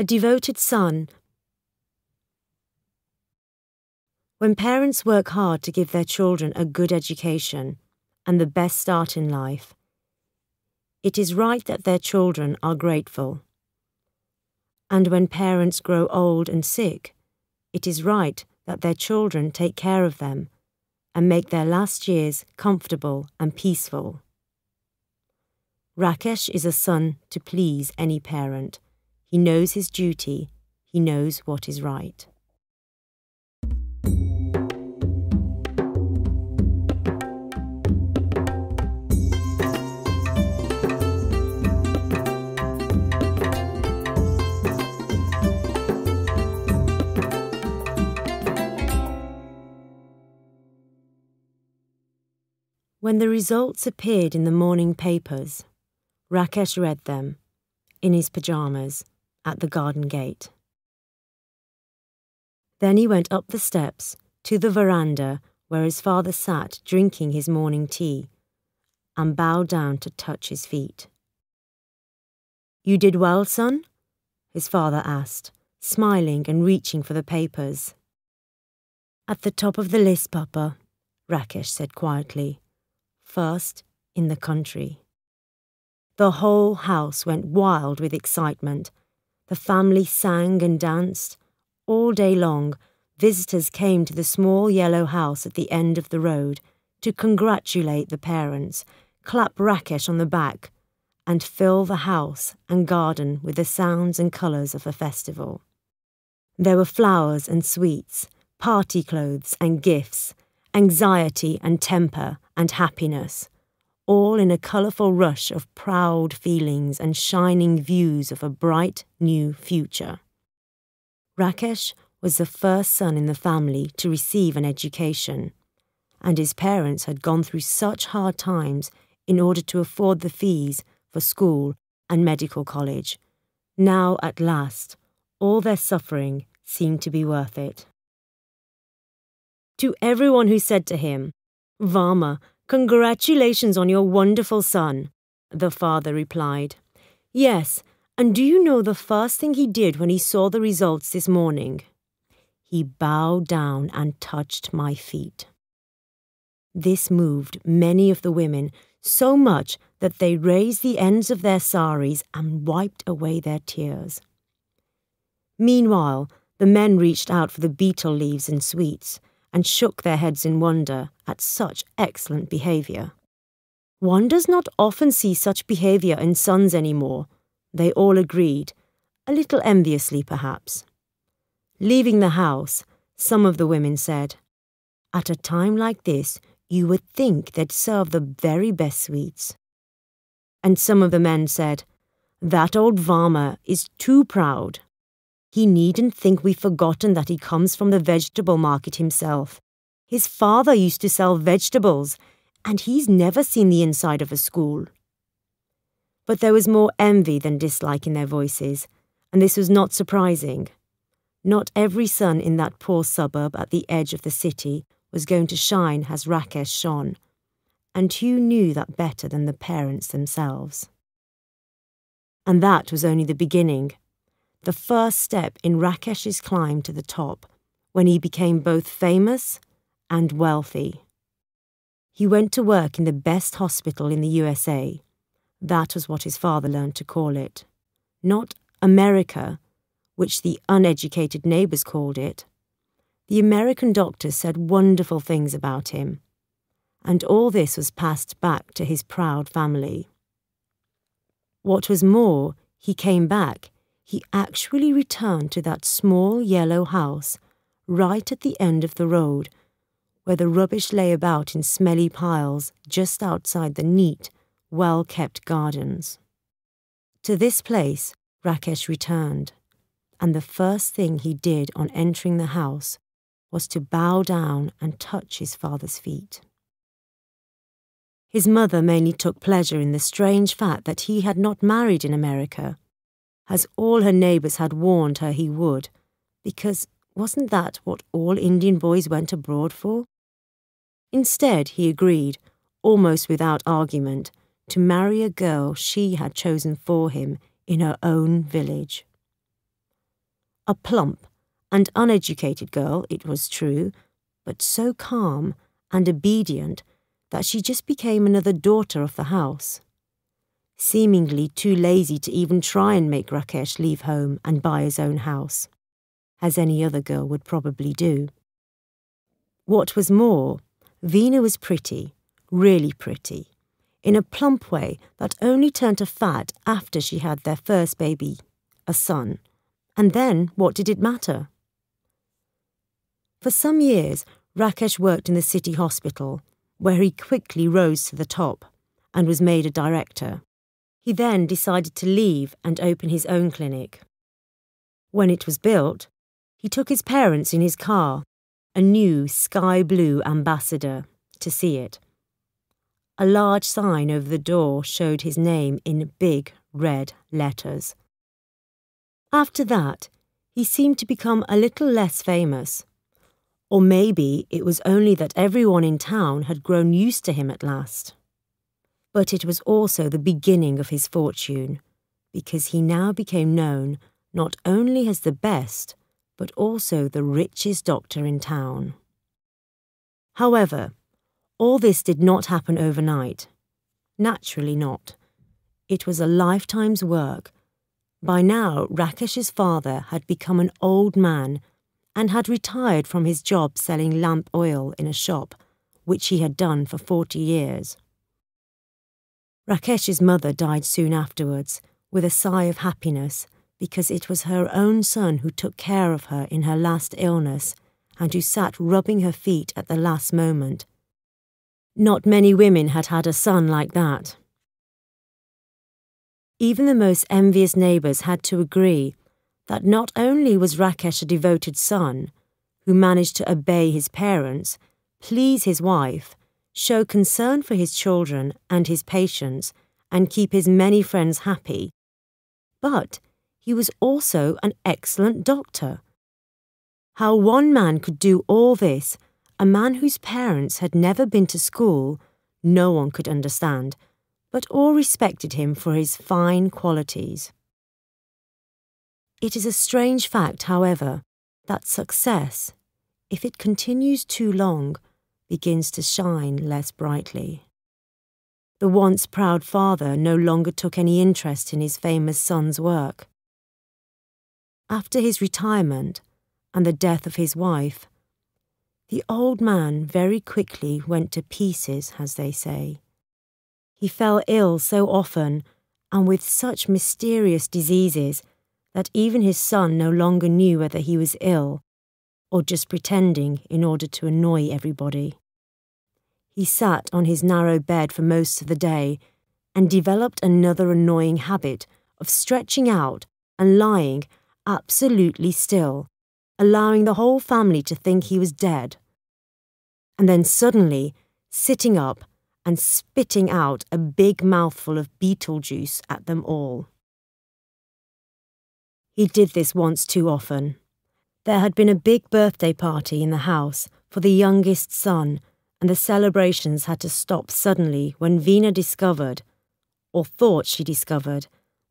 A Devoted Son. When parents work hard to give their children a good education and the best start in life, it is right that their children are grateful. And when parents grow old and sick, it is right that their children take care of them and make their last years comfortable and peaceful. Rakesh is a son to please any parent. He knows his duty. He knows what is right. When the results appeared in the morning papers, Rakesh read them, in his pyjamas, at the garden gate. Then he went up the steps, to the veranda where his father sat drinking his morning tea, and bowed down to touch his feet. "You did well, son?" his father asked, smiling and reaching for the papers. "At the top of the list, Papa," Rakesh said quietly. "First in the country." The whole house went wild with excitement. The family sang and danced. All day long, visitors came to the small yellow house at the end of the road to congratulate the parents, clap Rakesh on the back, and fill the house and garden with the sounds and colours of a festival. There were flowers and sweets, party clothes and gifts, anxiety and temper and happiness, all in a colourful rush of proud feelings and shining views of a bright new future. Rakesh was the first son in the family to receive an education, and his parents had gone through such hard times in order to afford the fees for school and medical college. Now, at last, all their suffering seemed to be worth it. To everyone who said to him, "Varma, congratulations on your wonderful son," the father replied, "Yes, and do you know the first thing he did when he saw the results this morning? He bowed down and touched my feet." This moved many of the women so much that they raised the ends of their saris and wiped away their tears. Meanwhile, the men reached out for the betel leaves and sweets, and shook their heads in wonder at such excellent behaviour. One does not often see such behaviour in sons anymore, they all agreed, a little enviously perhaps. Leaving the house, some of the women said, "At a time like this, you would think they'd serve the very best sweets." And some of the men said, "That old Varma is too proud. He needn't think we've forgotten that he comes from the vegetable market himself. His father used to sell vegetables, and he's never seen the inside of a school." But there was more envy than dislike in their voices, and this was not surprising. Not every son in that poor suburb at the edge of the city was going to shine as Rakesh shone, and Hugh knew that better than the parents themselves. And that was only the beginning. The first step in Rakesh's climb to the top, when he became both famous and wealthy. He went to work in the best hospital in the USA. That was what his father learned to call it. Not America, which the uneducated neighbours called it. The American doctors said wonderful things about him. And all this was passed back to his proud family. What was more, he came back. He actually returned to that small yellow house right at the end of the road, where the rubbish lay about in smelly piles just outside the neat, well-kept gardens. To this place Rakesh returned, and the first thing he did on entering the house was to bow down and touch his father's feet. His mother mainly took pleasure in the strange fact that he had not married in America, as all her neighbours had warned her he would, because wasn't that what all Indian boys went abroad for? Instead, he agreed, almost without argument, to marry a girl she had chosen for him in her own village. a plump and uneducated girl, it was true, but so calm and obedient that she just became another daughter of the house. Seemingly too lazy to even try and make Rakesh leave home and buy his own house, as any other girl would probably do. What was more, Veena was pretty, really pretty, in a plump way that only turned to fat after she had their first baby, a son. And then, what did it matter? For some years, Rakesh worked in the city hospital, where he quickly rose to the top and was made a director. He then decided to leave and open his own clinic. When it was built, he took his parents in his car, a new sky blue Ambassador, to see it. A large sign over the door showed his name in big red letters. After that, he seemed to become a little less famous. Or maybe it was only that everyone in town had grown used to him at last. But it was also the beginning of his fortune, because he now became known not only as the best, but also the richest doctor in town. However, all this did not happen overnight. Naturally not. It was a lifetime's work. By now, Rakesh's father had become an old man and had retired from his job selling lamp oil in a shop, which he had done for 40 years. Rakesh's mother died soon afterwards, with a sigh of happiness, because it was her own son who took care of her in her last illness and who sat rubbing her feet at the last moment. Not many women had had a son like that. Even the most envious neighbours had to agree that not only was Rakesh a devoted son, who managed to obey his parents, please his wife, show concern for his children and his patients, and keep his many friends happy, but he was also an excellent doctor. How one man could do all this, a man whose parents had never been to school, no one could understand, but all respected him for his fine qualities. It is a strange fact, however, that success, if it continues too long, begins to shine less brightly. The once proud father no longer took any interest in his famous son's work. After his retirement and the death of his wife, the old man very quickly went to pieces, as they say. He fell ill so often and with such mysterious diseases that even his son no longer knew whether he was ill or just pretending in order to annoy everybody. He sat on his narrow bed for most of the day and developed another annoying habit of stretching out and lying absolutely still, allowing the whole family to think he was dead, and then suddenly sitting up and spitting out a big mouthful of beetle juice at them all. He did this once too often. There had been a big birthday party in the house for the youngest son, and the celebrations had to stop suddenly when Veena discovered, or thought she discovered,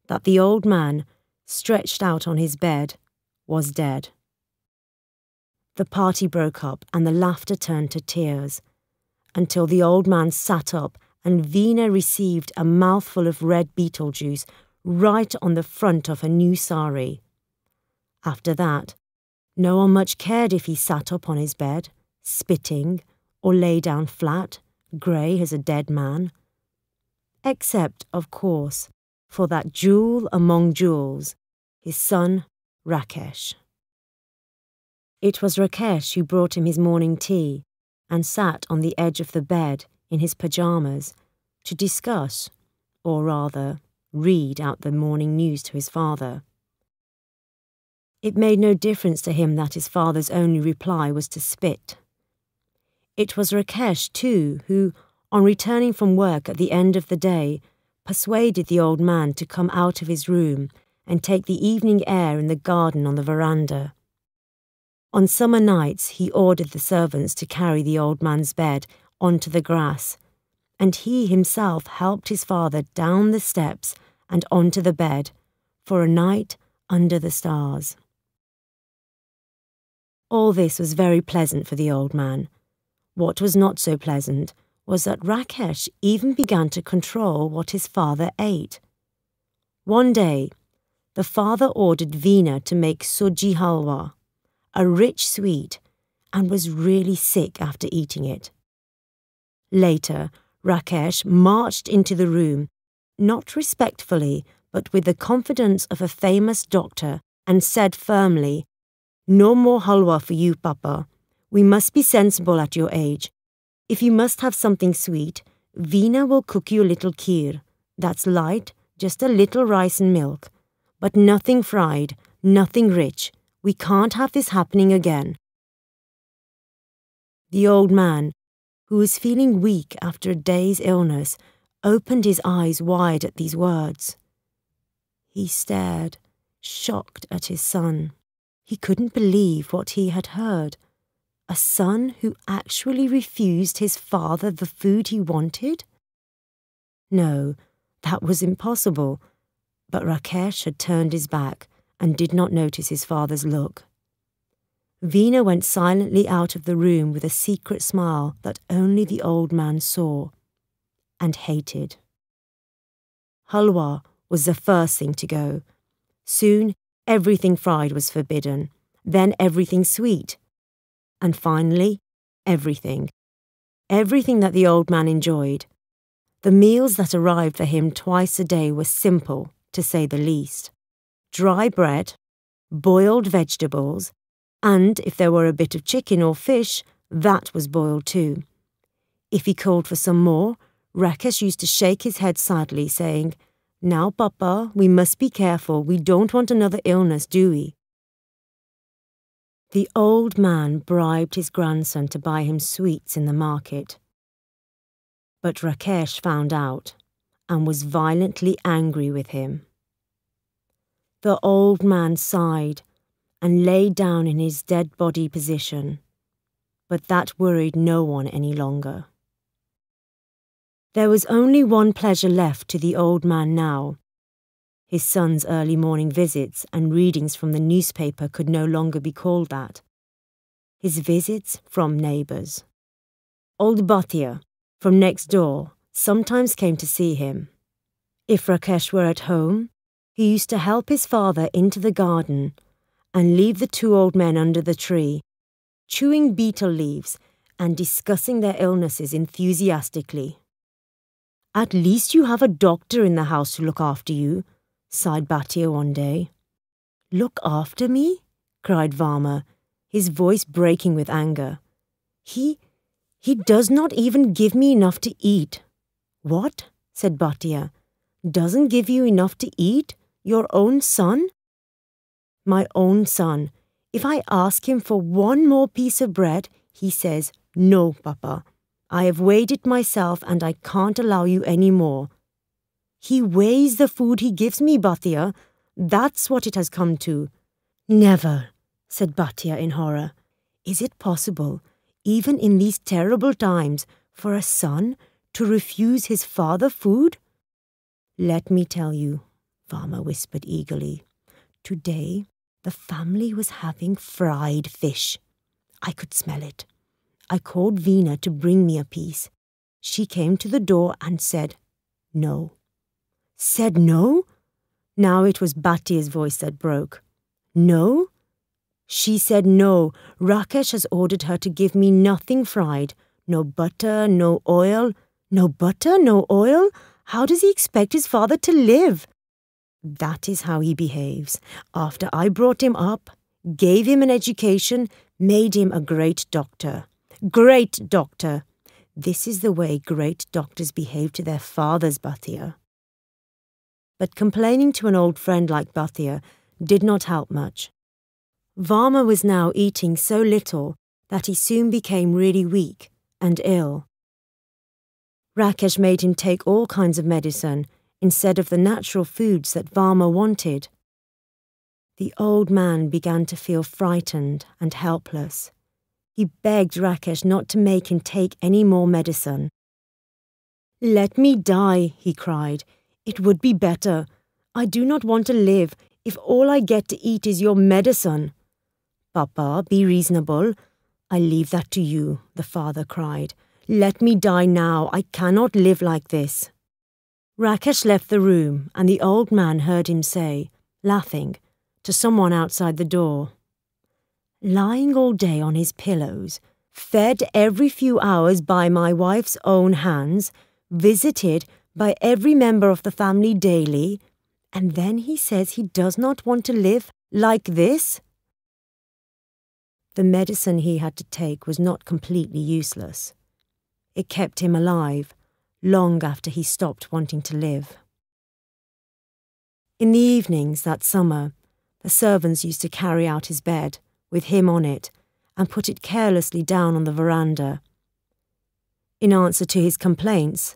that the old man, stretched out on his bed, was dead. The party broke up and the laughter turned to tears, until the old man sat up and Veena received a mouthful of red beetle juice right on the front of her new sari. After that, no one much cared if he sat up on his bed, spitting, or lay down flat, grey as a dead man. Except, of course, for that jewel among jewels, his son, Rakesh. It was Rakesh who brought him his morning tea and sat on the edge of the bed in his pyjamas to discuss, or rather, read out the morning news to his father. It made no difference to him that his father's only reply was to spit. It was Rakesh, too, who, on returning from work at the end of the day, persuaded the old man to come out of his room and take the evening air in the garden on the veranda. On summer nights, he ordered the servants to carry the old man's bed onto the grass, and he himself helped his father down the steps and onto the bed for a night under the stars. All this was very pleasant for the old man. What was not so pleasant was that Rakesh even began to control what his father ate. One day, the father ordered Veena to make suji halwa, a rich sweet, and was really sick after eating it. Later, Rakesh marched into the room, not respectfully, but with the confidence of a famous doctor, and said firmly, "No more halwa for you, Papa. We must be sensible at your age. If you must have something sweet, Veena will cook you a little kheer. That's light, just a little rice and milk. But nothing fried, nothing rich. We can't have this happening again." The old man, who was feeling weak after a day's illness, opened his eyes wide at these words. He stared, shocked at his son. He couldn't believe what he had heard. A son who actually refused his father the food he wanted? No, that was impossible. But Rakesh had turned his back and did not notice his father's look. Veena went silently out of the room with a secret smile that only the old man saw and hated. Halwa was the first thing to go. Soon, everything fried was forbidden, then everything sweet, and finally, everything. Everything that the old man enjoyed. The meals that arrived for him twice a day were simple, to say the least. Dry bread, boiled vegetables, and if there were a bit of chicken or fish, that was boiled too. If he called for some more, Rakesh used to shake his head sadly, saying, "Now, Papa, we must be careful. We don't want another illness, do we?" The old man bribed his grandson to buy him sweets in the market. But Rakesh found out and was violently angry with him. The old man sighed and lay down in his dead body position, but that worried no one any longer. There was only one pleasure left to the old man now. His son's early morning visits and readings from the newspaper could no longer be called that. His visits from neighbours. Old Bhatia, from next door, sometimes came to see him. If Rakesh were at home, he used to help his father into the garden and leave the two old men under the tree, chewing betel leaves and discussing their illnesses enthusiastically. "At least you have a doctor in the house to look after you," sighed Bhatia one day. "Look after me?" cried Varma, his voice breaking with anger. He does not even give me enough to eat." "What?" said Bhatia. "Doesn't give you enough to eat? Your own son?" "My own son. If I ask him for one more piece of bread, he says, 'No, Papa. I have weighed it myself and I can't allow you any more.' He weighs the food he gives me, Bhatia. That's what it has come to." "Never," said Bhatia in horror. "Is it possible, even in these terrible times, for a son to refuse his father food?" "Let me tell you," Varma whispered eagerly. "Today, the family was having fried fish. I could smell it. I called Veena to bring me a piece. She came to the door and said, 'No.'" "Said no?" Now it was Bhatia's voice that broke. "No? She said no. Rakesh has ordered her to give me nothing fried. No butter, no oil." "No butter, no oil? How does he expect his father to live?" "That is how he behaves. After I brought him up, gave him an education, made him a great doctor. Great doctor! This is the way great doctors behave to their fathers, Bhatia." But complaining to an old friend like Bhatia did not help much. Varma was now eating so little that he soon became really weak and ill. Rakesh made him take all kinds of medicine instead of the natural foods that Varma wanted. The old man began to feel frightened and helpless. He begged Rakesh not to make him take any more medicine. "Let me die," he cried. "It would be better. I do not want to live if all I get to eat is your medicine." "Papa, be reasonable." "I leave that to you," the father cried. "Let me die now. I cannot live like this." Rakesh left the room, and the old man heard him say, laughing, to someone outside the door, "Lying all day on his pillows, fed every few hours by my wife's own hands, visited by every member of the family daily, and then he says he does not want to live like this?" The medicine he had to take was not completely useless. It kept him alive, long after he stopped wanting to live. In the evenings that summer, the servants used to carry out his bed, with him on it, and put it carelessly down on the veranda. In answer to his complaints,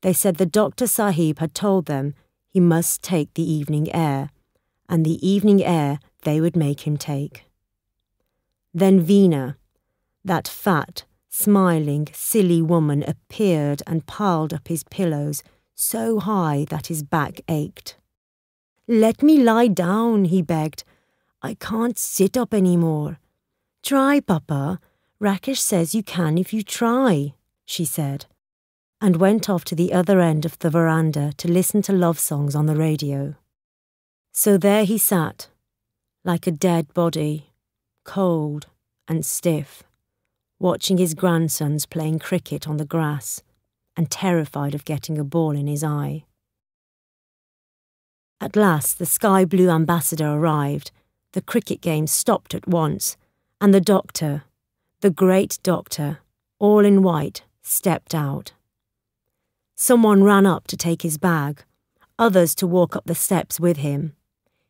they said the Doctor Sahib had told them he must take the evening air, and the evening air they would make him take. Then Veena, that fat, smiling, silly woman, appeared and piled up his pillows so high that his back ached. "Let me lie down," he begged. "I can't sit up any more." "Try, Papa. Rakesh says you can if you try," she said, and went off to the other end of the veranda to listen to love songs on the radio. So there he sat, like a dead body, cold and stiff, watching his grandsons playing cricket on the grass and terrified of getting a ball in his eye. At last the sky blue ambassador arrived. The cricket game stopped at once, and the doctor, the great doctor, all in white, stepped out. Someone ran up to take his bag, others to walk up the steps with him.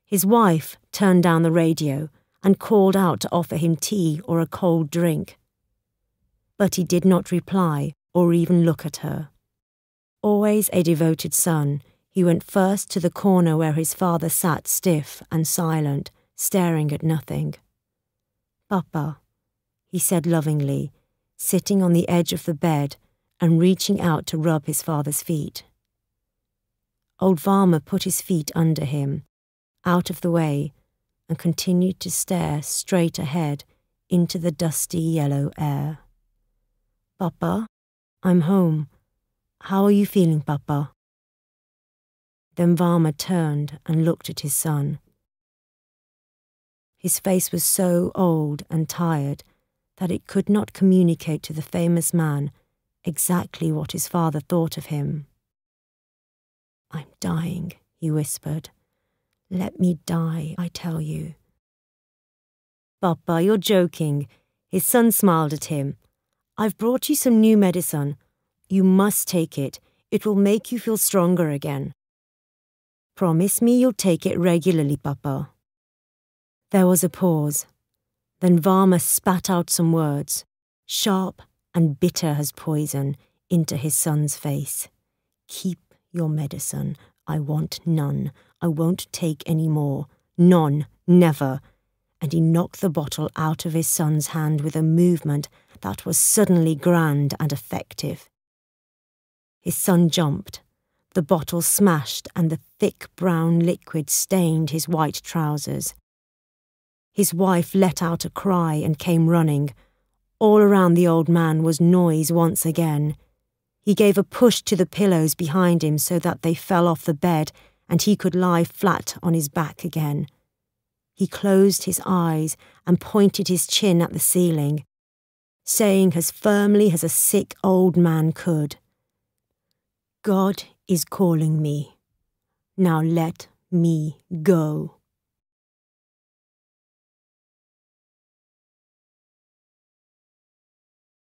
His wife turned down the radio and called out to offer him tea or a cold drink. But he did not reply or even look at her. Always a devoted son, he went first to the corner where his father sat stiff and silent, staring at nothing. "Papa," he said lovingly, sitting on the edge of the bed and reaching out to rub his father's feet. Old Varma put his feet under him, out of the way, and continued to stare straight ahead into the dusty yellow air. "Papa, I'm home. How are you feeling, Papa?" Then Varma turned and looked at his son. His face was so old and tired that it could not communicate to the famous man exactly what his father thought of him. "I'm dying," he whispered. "Let me die, I tell you." "Papa, you're joking." His son smiled at him. "I've brought you some new medicine. You must take it. It will make you feel stronger again. Promise me you'll take it regularly, Papa." There was a pause. Then Varma spat out some words, sharp and bitter as poison, into his son's face. "Keep your medicine. I want none. I won't take any more. None. Never." And he knocked the bottle out of his son's hand with a movement that was suddenly grand and effective. His son jumped. The bottle smashed and the thick brown liquid stained his white trousers. His wife let out a cry and came running. All around the old man was noise once again. He gave a push to the pillows behind him so that they fell off the bed and he could lie flat on his back again. He closed his eyes and pointed his chin at the ceiling, saying as firmly as a sick old man could, "God is calling me. Now let me go."